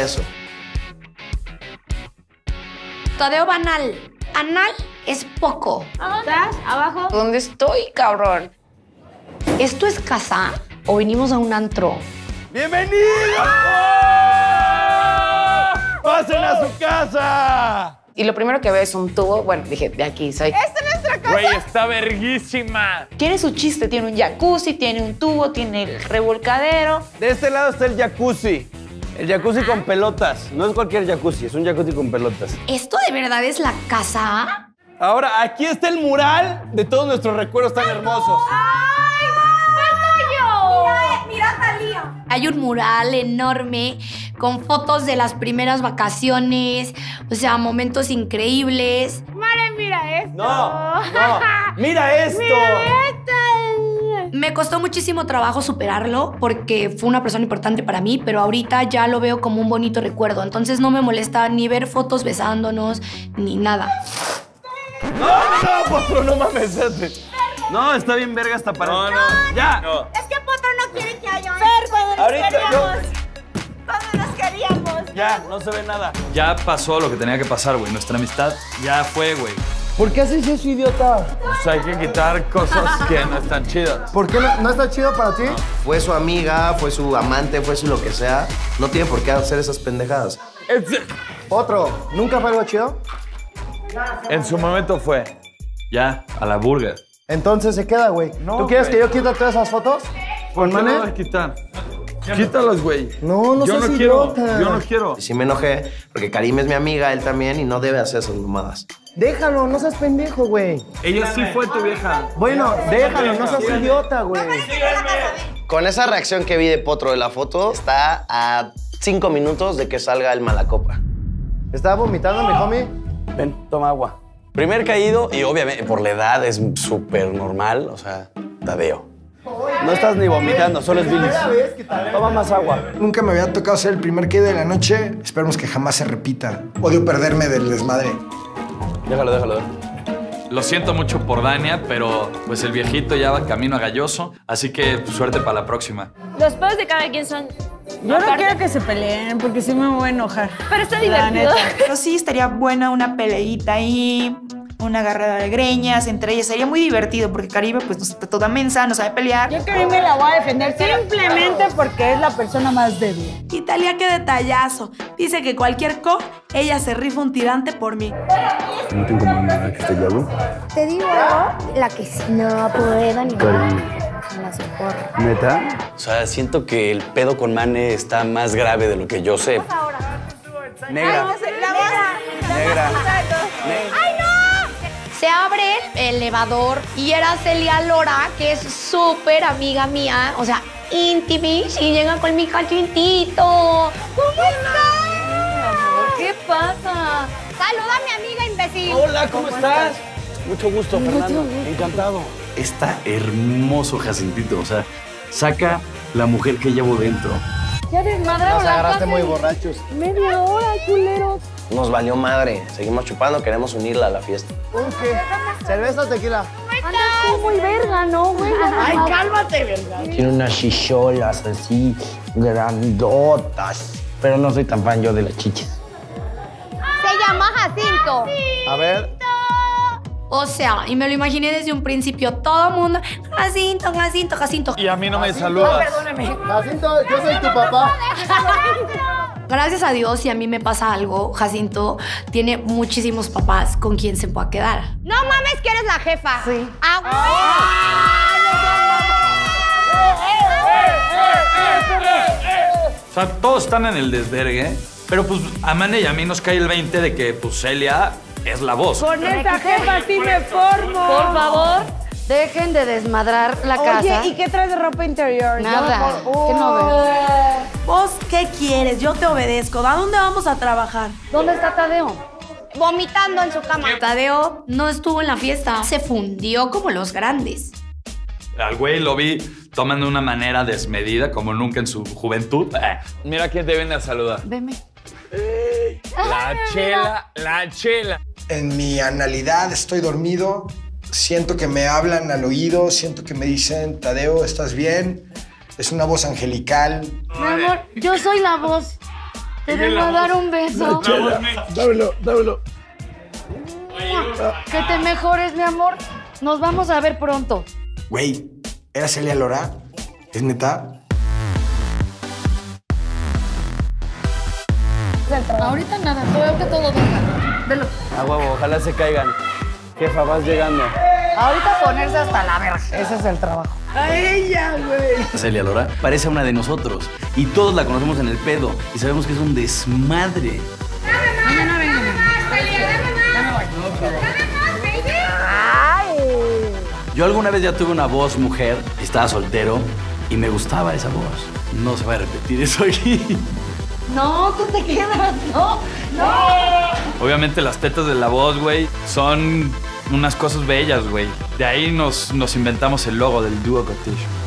eso. Tadeo banal. Anal es poco. ¿Estás abajo? ¿Dónde estoy, cabrón? ¿Esto es casa o venimos a un antro? ¡Bienvenidos! ¡Oh! ¡Pasen a su casa! Y lo primero que veo es un tubo. Bueno, dije, de aquí soy. ¡Esta es nuestra casa! ¡Güey, está verguísima! Tiene su chiste. Tiene un jacuzzi, tiene un tubo, tiene el revolcadero. De este lado está el jacuzzi. El jacuzzi con pelotas. No es cualquier jacuzzi, es un jacuzzi con pelotas. ¿Esto de verdad es la casa? Ahora, aquí está el mural de todos nuestros recuerdos tan hermosos. ¡Ay, wow! ¡Fue tuyo! Mira, Talía. Hay un mural enorme con fotos de las primeras vacaciones, o sea, momentos increíbles. Mare, mira esto. No, no. Mira esto. Mira esto. Me costó muchísimo trabajo superarlo porque fue una persona importante para mí, pero ahorita ya lo veo como un bonito recuerdo. Entonces no me molesta ni ver fotos besándonos ni nada. No, no, Potro, no mames. No, está bien verga esta pared. No, no, ya. No. Es que Potro no quiere que haya un... Fer, cuando nos queríamos. Ya, no se ve nada. Ya pasó lo que tenía que pasar, güey. Nuestra amistad ya fue, güey. ¿Por qué haces eso, idiota? Pues hay que quitar cosas que no están chidas. ¿Por qué no está chido para ti? No. Fue su amiga, fue su amante, fue su lo que sea. No tiene por qué hacer esas pendejadas. Otro, ¿nunca fue algo chido? En su momento fue. Ya, a la burger. Entonces se queda, güey. No, ¿tú quieres que yo quite todas esas fotos? ¿Por qué no las quitan? Quítalas, güey. No, no seas idiota. Yo no quiero. Y si me enojé, porque Karim es mi amiga, él también, y no debe hacer esas mamadas. Déjalo, no seas pendejo, güey. Ella sí fue tu vieja. Bueno, déjalo, no seas idiota, güey. Con esa reacción que vi de Potro de la foto, está a 5 minutos de que salga el Malacopa. ¿Estaba vomitando, mi homie? Ven, toma agua. Primer caído, y obviamente por la edad es súper normal, o sea, Tadeo. No estás ni vomitando, solo es bilis. Toma más agua. Nunca me había tocado ser el primer caído de la noche. Esperemos que jamás se repita. Odio perderme del desmadre. Déjalo, déjalo. Lo siento mucho por Dania, pero pues el viejito ya va camino a Galloso, así que suerte para la próxima. Los pedos de cada quien son... Yo no quiero que se peleen, porque sí me voy a enojar. Pero está divertido. Yo sí estaría buena una peleita ahí, una agarrada de greñas entre ellas. Sería muy divertido, porque Caribe, pues, no está toda mensa, no sabe pelear. Yo Caribe me la voy a defender simplemente porque es la persona más débil. Italia, qué detallazo. Dice que cualquier co, ella se rifa un tirante por mí. ¿No te incomoda nada que esté llavo? Te digo la que no puedo ni nada. La soporta. ¿Neta? O sea, siento que el pedo con Mane está más grave de lo que yo sé. Negra. Negra. ¡Ay, no! Se abre el elevador y era Celia Lora, que es súper amiga mía, o sea, íntimis, y llega con mi Jacintito. ¿Cómo estás? ¿Qué pasa? Saluda a mi amiga imbécil. Hola, ¿cómo estás? Mucho gusto, Fernando. Encantado. Está hermoso Jacintito, o sea, saca la mujer que llevo dentro. Ya eres madre. Nos agarraste muy borrachos. Media hora, culeros. Nos valió madre. Seguimos chupando, queremos unirla a la fiesta. ¿Por qué? ¿Cerveza o tequila? Andas tú muy verga, ¿no, güey? Ay, cálmate, verga. Tiene unas chicholas así, grandotas. Pero no soy tan fan yo de las chichis. Se llama Jacinto. A ver... O sea, y me lo imaginé desde un principio, todo el mundo, Jacinto, Jacinto, Jacinto. Y a mí no me saludas. Perdóname. Jacinto, yo soy tu papá. Gracias a Dios, si a mí me pasa algo, Jacinto tiene muchísimos papás con quien se pueda quedar. No mames que eres la jefa. Sí. O sea, todos están en el desvergue, pero pues a Mane y a mí nos cae el 20 de que pues Celia... es la voz. Con esta jefa sí me formo. Por favor, dejen de desmadrar la casa. Oye, ¿y qué traes de ropa interior? Nada. ¿Qué no ves? ¿Vos qué quieres? Yo te obedezco. ¿A dónde vamos a trabajar? ¿Dónde está Tadeo? Vomitando en su cama. Tadeo no estuvo en la fiesta. Se fundió como los grandes. Al güey lo vi tomando de una manera desmedida, como nunca en su juventud. Mira quién te viene a saludar. Veme. La chela, la chela. En mi analidad estoy dormido, siento que me hablan al oído, siento que me dicen, Tadeo, ¿estás bien? Es una voz angelical. Mi amor, yo soy la voz. Te vengo a dar un beso. Dámelo, dámelo. Que te mejores, mi amor. Nos vamos a ver pronto. Güey, ¿era Celia Lora? ¿Es neta? Ahorita nada, tú veo que todo venga. Velo. Ah, huevo, ojalá se caigan. Jefa, vas llegando. Ahorita ponerse hasta la verga. Ese es el trabajo. ¡A ella, güey! Celia Lora parece una de nosotros y todos la conocemos en el pedo y sabemos que es un desmadre. ¡Dame más! ¡Dame más, Celia! ¡Dame más! ¡Dame más, baby! Yo alguna vez ya tuve una voz mujer, estaba soltero y me gustaba esa voz. No se va a repetir eso aquí. No, tú te quedas, no, no. Obviamente las tetas de la voz, güey, son unas cosas bellas, güey. De ahí nos inventamos el logo del dúo Cotillo.